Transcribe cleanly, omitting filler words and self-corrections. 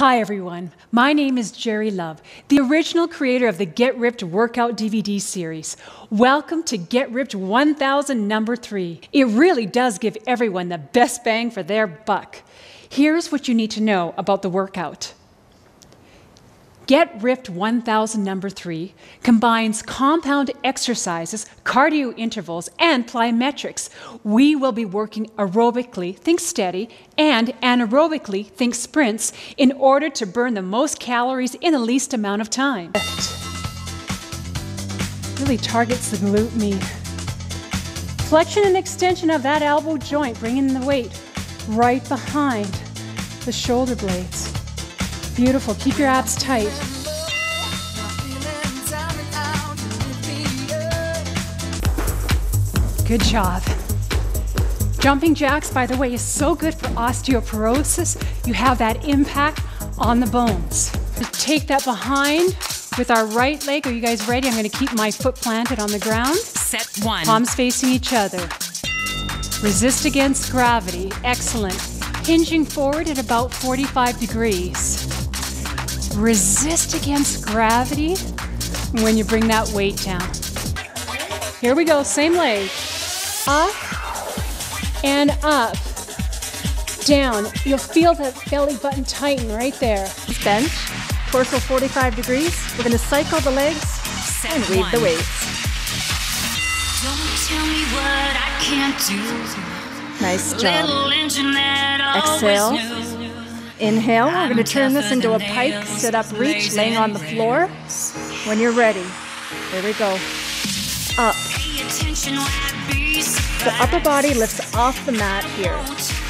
Hi everyone, my name is Jari Love, the original creator of the Get Ripped workout DVD series. Welcome to Get Ripped 1000 #3. It really does give everyone the best bang for their buck. Here's what you need to know about the workout. Get Ripped 1000 #3 combines compound exercises, cardio intervals, and plyometrics. We will be working aerobically, think steady, and anaerobically, think sprints, in order to burn the most calories in the least amount of time. Really targets the glute med. Flexion and extension of that elbow joint, bringing the weight right behind the shoulder blades. Beautiful, keep your abs tight. Good job. Jumping jacks, by the way, is so good for osteoporosis. You have that impact on the bones. Take that behind with our right leg. Are you guys ready? I'm gonna keep my foot planted on the ground. Set one. Palms facing each other. Resist against gravity, excellent. Hinging forward at about 45 degrees. Resist against gravity when you bring that weight down. Here we go, same leg. Up and up, down. You'll feel that belly button tighten right there. Bench, torso 45 degrees. We're gonna cycle the legs and weave the weights. Don't tell me what I can't do. Nice job. Exhale. Inhale, we're going to turn this into a pike, sit up, reach, laying on the floor. When you're ready, there we go. Up. The upper body lifts off the mat here.